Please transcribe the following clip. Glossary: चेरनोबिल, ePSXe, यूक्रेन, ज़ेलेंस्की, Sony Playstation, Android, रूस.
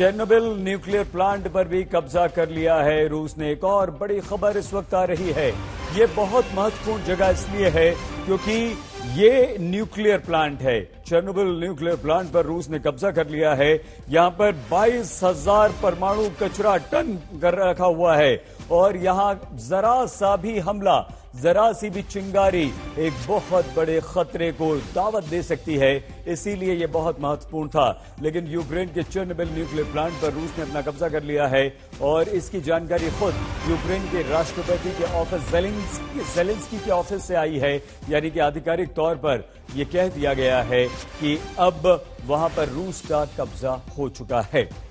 चेरनोबिल nuclear plant पर भी कब्जा कर लिया है रूस ने। एक और बड़ी खबर इस वक्त आ रही है। ये बहुत महत्वपूर्ण जगह इसलिए है क्योंकि ये न्यूक्लियर प्लांट है। चेरनोबिल न्यूक्लियर प्लांट पर रूस ने कब्जा कर लिया है। यहां पर 22,000 परमाणु कचरा टन कर रखा हुआ है और यहां जरा सा भी हमला, जरा सी भी चिंगारी एक बहुत बड़े खतरे को दावत दे सकती है, इसीलिए यह बहुत महत्वपूर्ण था। लेकिन यूक्रेन के चेरनोबिल न्यूक्लियर प्लांट पर रूस ने अपना कब्जा कर लिया है और इसकी जानकारी खुद यूक्रेन के राष्ट्रपति के ऑफिस ज़ेलेंस्की के ऑफिस से आई है। यानी कि आधिकारिक तौर पर यह कह दिया गया है कि अब वहां पर रूस का कब्जा हो चुका है।